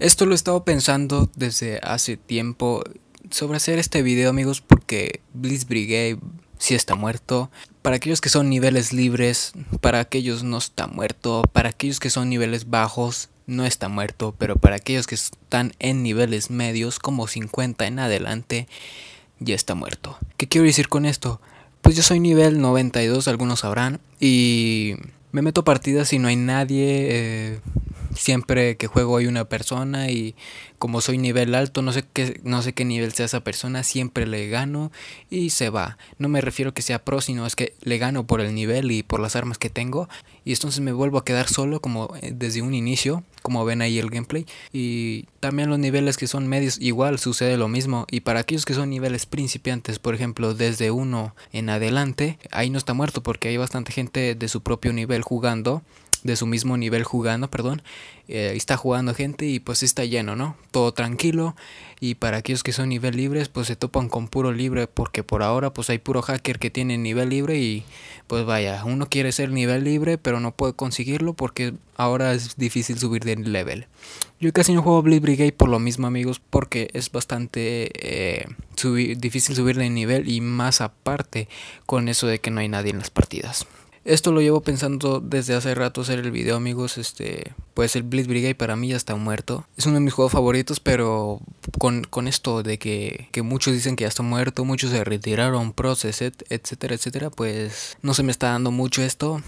Esto lo he estado pensando desde hace tiempo sobre hacer este video, amigos, porque Blitz Brigade sí está muerto. Para aquellos que son niveles libres, para aquellos no está muerto. Para aquellos que son niveles bajos, no está muerto. Pero para aquellos que están en niveles medios, como 50 en adelante, ya está muerto. ¿Qué quiero decir con esto? Pues yo soy nivel 92, algunos sabrán, y me meto partidas y no hay nadie. Siempre que juego hay una persona y como soy nivel alto, no sé qué nivel sea esa persona, siempre le gano y se va. No me refiero que sea pro, sino es que le gano por el nivel y por las armas que tengo. Y entonces me vuelvo a quedar solo como desde un inicio, como ven ahí el gameplay. Y también los niveles que son medios, igual sucede lo mismo. Y para aquellos que son niveles principiantes, por ejemplo desde 1 en adelante, ahí no está muerto porque hay bastante gente de su propio nivel jugando. De su mismo nivel jugando, perdón. Está jugando gente y pues está lleno, ¿no? Todo tranquilo. Y para aquellos que son nivel libres, pues se topan con puro libre. Porque por ahora pues hay puro hacker que tiene nivel libre. Y pues vaya, uno quiere ser nivel libre, pero no puede conseguirlo porque ahora es difícil subir de level. Yo casi no juego Blitz Brigade por lo mismo, amigos, porque es bastante difícil subir de nivel. Y más aparte con eso de que no hay nadie en las partidas. Esto lo llevo pensando desde hace rato hacer el video, amigos. Pues el Blitz Brigade para mí ya está muerto. Es uno de mis juegos favoritos, pero con esto de que muchos dicen que ya está muerto, muchos se retiraron, etcétera, etcétera, pues no se me está dando mucho esto.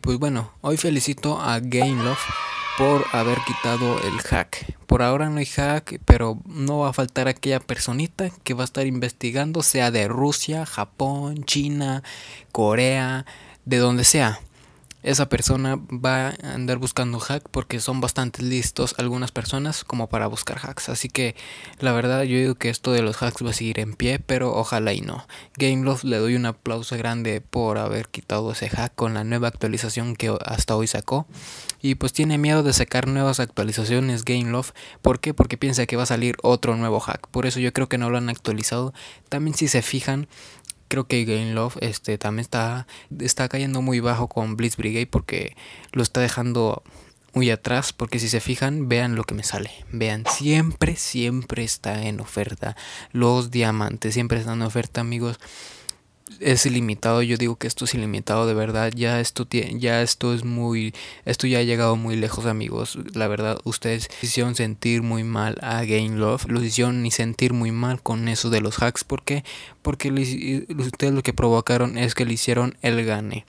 Pues bueno, hoy felicito a Gameloft por haber quitado el hack. Por ahora no hay hack, pero no va a faltar aquella personita que va a estar investigando, sea de Rusia, Japón, China, Corea, de donde sea. Esa persona va a andar buscando hack porque son bastante listos algunas personas como para buscar hacks. Así que la verdad yo digo que esto de los hacks va a seguir en pie, pero ojalá y no. Gameloft, le doy un aplauso grande por haber quitado ese hack con la nueva actualización que hasta hoy sacó. Y pues tiene miedo de sacar nuevas actualizaciones Gameloft. ¿Por qué? Porque piensa que va a salir otro nuevo hack. Por eso yo creo que no lo han actualizado. También si se fijan, creo que Gameloft también está cayendo muy bajo con Blitz Brigade porque lo está dejando muy atrás. Porque si se fijan, vean lo que me sale. Vean, siempre está en oferta. Los diamantes siempre están en oferta, amigos. Es ilimitado, yo digo que esto es ilimitado, de verdad. Esto ya ha llegado muy lejos, amigos. La verdad, ustedes hicieron sentir muy mal a Gameloft. Los hicieron sentir muy mal con eso de los hacks. ¿Por qué? Porque ustedes lo que provocaron es que le hicieron el gane.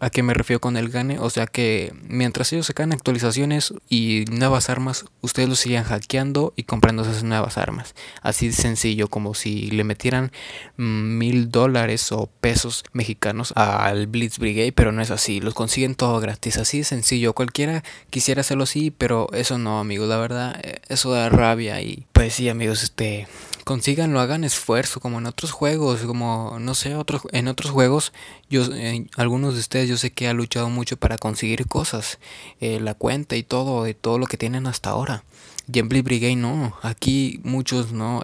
¿A qué me refiero con el gane? O sea que mientras ellos sacan actualizaciones y nuevas armas, ustedes lo siguen hackeando y comprando esas nuevas armas. Así de sencillo, como si le metieran $1000 o pesos mexicanos al Blitz Brigade, pero no es así. Los consiguen todo gratis, así de sencillo. Cualquiera quisiera hacerlo así, pero eso no, amigos. La verdad, eso da rabia y pues sí, amigos, consíganlo, hagan esfuerzo como en otros juegos, como no sé, en otros juegos algunos de ustedes yo sé que han luchado mucho para conseguir cosas, la cuenta y todo lo que tienen hasta ahora. Y en Blitz Brigade no, aquí muchos no,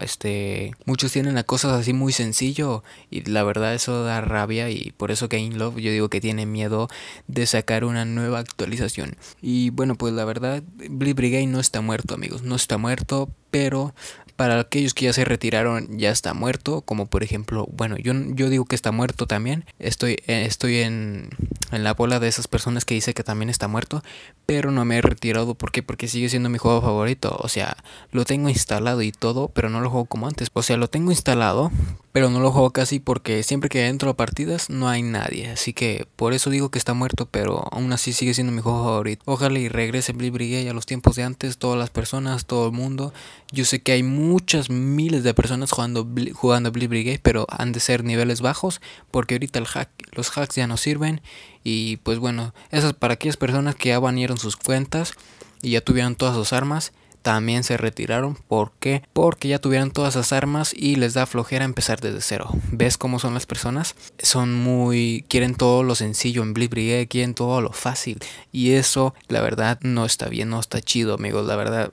muchos tienen las cosas así muy sencillo y la verdad eso da rabia y por eso Gameloft yo digo que tiene miedo de sacar una nueva actualización. Y bueno, pues la verdad Blitz Brigade no está muerto, amigos, no está muerto, pero para aquellos que ya se retiraron ya está muerto, como por ejemplo, bueno, yo digo que está muerto también, estoy en la bola de esas personas que dice que también está muerto, pero no me he retirado. ¿Por qué? Porque sigue siendo mi juego favorito, o sea, lo tengo instalado y todo, pero no lo juego como antes, o sea, lo tengo instalado, pero no lo juego casi porque siempre que entro a partidas no hay nadie, así que por eso digo que está muerto, pero aún así sigue siendo mi juego favorito. Ojalá y regrese Blitz Brigade a los tiempos de antes, todas las personas, todo el mundo. Yo sé que hay muchas miles de personas jugando Blitz Brigade, pero han de ser niveles bajos, porque ahorita los hacks ya no sirven. Y pues bueno, eso es para aquellas personas que ya banieron sus cuentas y ya tuvieron todas sus armas. También se retiraron. ¿Por qué? Porque ya tuvieron todas esas armas y les da flojera empezar desde cero. ¿Ves cómo son las personas? Quieren todo lo sencillo en Blitz Brigade, quieren todo lo fácil. Y eso, la verdad, no está bien, no está chido, amigos, la verdad.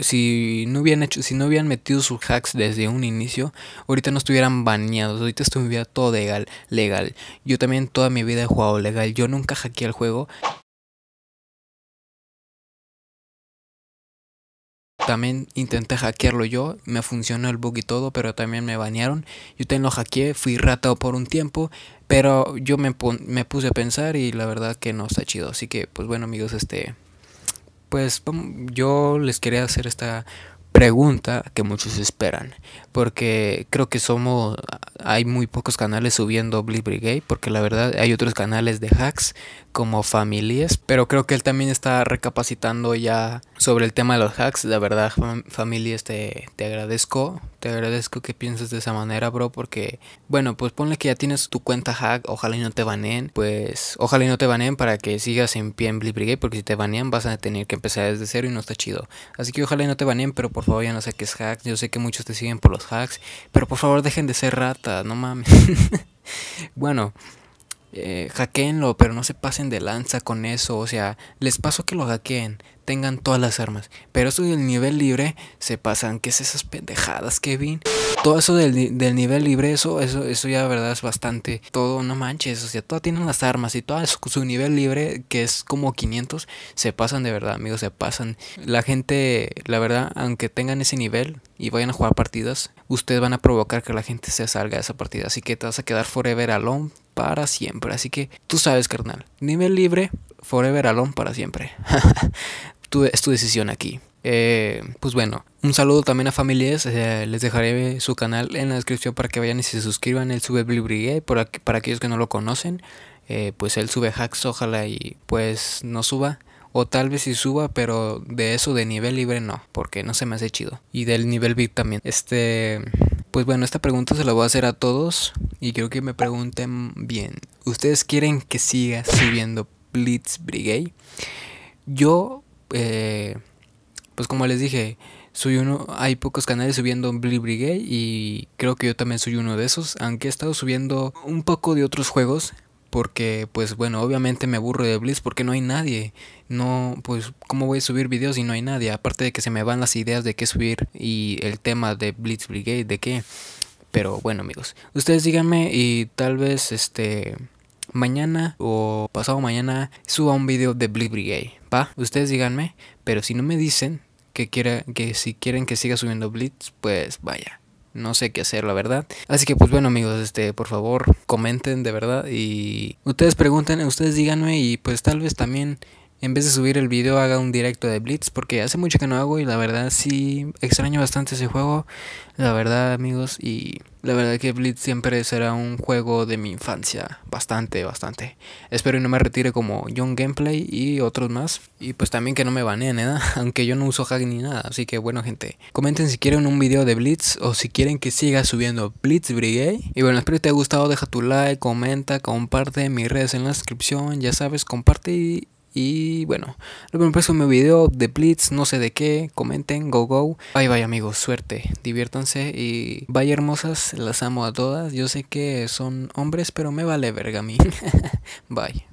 Si no hubieran metido sus hacks desde un inicio, ahorita no estuvieran baneados, ahorita estuviera todo legal. Yo también toda mi vida he jugado legal, yo nunca hackeé el juego. También intenté hackearlo yo, me funcionó el bug y todo, pero también me banearon. Yo también lo hackeé, fui ratado por un tiempo, pero yo me puse a pensar y la verdad que no está chido. Así que, pues bueno amigos, pues yo les quería hacer esta pregunta que muchos esperan, porque creo que hay muy pocos canales subiendo Blitz Brigade, porque la verdad hay otros canales de hacks como Familias, pero creo que él también está recapacitando ya sobre el tema de los hacks. La verdad, Familias, te agradezco que pienses de esa manera, bro, porque bueno, pues ponle que ya tienes tu cuenta hack, ojalá y no te baneen, pues ojalá y no te baneen para que sigas en pie en Blitz Brigade, porque si te banean vas a tener que empezar desde cero y no está chido. Así que ojalá y no te baneen, pero por favor ya no saques hacks. Yo sé que muchos te siguen por los hacks, pero por favor dejen de ser rata, no mames. Bueno, hackeenlo, pero no se pasen de lanza con eso. O sea, les paso que lo hackeen, tengan todas las armas, pero eso del nivel libre se pasan. ¿Qué es esas pendejadas, Kevin? Todo eso del nivel libre, eso ya la verdad es bastante. Todo, no manches, o sea, todas tienen las armas y todo su nivel libre, que es como 500, se pasan de verdad, amigos, se pasan. La gente, la verdad, aunque tengan ese nivel y vayan a jugar partidas, ustedes van a provocar que la gente se salga de esa partida. Así que te vas a quedar forever alone, para siempre. Así que tú sabes, carnal, nivel libre, forever alone, para siempre. Es tu decisión aquí. Pues bueno, un saludo también a Familias, les dejaré su canal en la descripción para que vayan y se suscriban. Él sube Blitz Brigade, para aquellos que no lo conocen, pues él sube hacks, ojalá y pues no suba, o tal vez sí suba, pero de eso de nivel libre no, porque no se me hace chido, y del nivel VIP también. Pues bueno, esta pregunta se la voy a hacer a todos y quiero que me pregunten bien. ¿Ustedes quieren que siga subiendo Blitz Brigade? Yo, pues como les dije, soy uno, hay pocos canales subiendo Blitz Brigade y creo que yo también soy uno de esos, aunque he estado subiendo un poco de otros juegos, porque pues bueno, obviamente me aburro de Blitz porque no hay nadie. No, pues cómo voy a subir videos si no hay nadie, aparte de que se me van las ideas de qué subir y el tema de Blitz Brigade, de qué. Pero bueno amigos, ustedes díganme y tal vez mañana o pasado mañana suba un video de Blitz Brigade, ¿va? Ustedes díganme, pero si no me dicen que si quieren que siga subiendo Blitz, pues vaya, no sé qué hacer, la verdad. Así que pues bueno amigos, por favor comenten de verdad y ustedes pregunten, ustedes díganme, y pues tal vez también en vez de subir el video haga un directo de Blitz, porque hace mucho que no hago y la verdad sí extraño bastante ese juego, la verdad amigos. Y la verdad que Blitz siempre será un juego de mi infancia, bastante. Espero y no me retire como Young Gameplay y otros más. Y pues también que no me baneen, ¿eh? Aunque yo no uso hack ni nada. Así que bueno gente, comenten si quieren un video de Blitz o si quieren que siga subiendo Blitz Brigade. Y bueno, espero que te haya gustado, deja tu like, comenta, comparte, mis redes en la descripción, ya sabes, comparte y bueno, lo que me parece mi video de Blitz, no sé de qué, comenten, go. Bye amigos, suerte, diviértanse y bye hermosas, las amo a todas. Yo sé que son hombres, pero me vale verga a mí. Bye.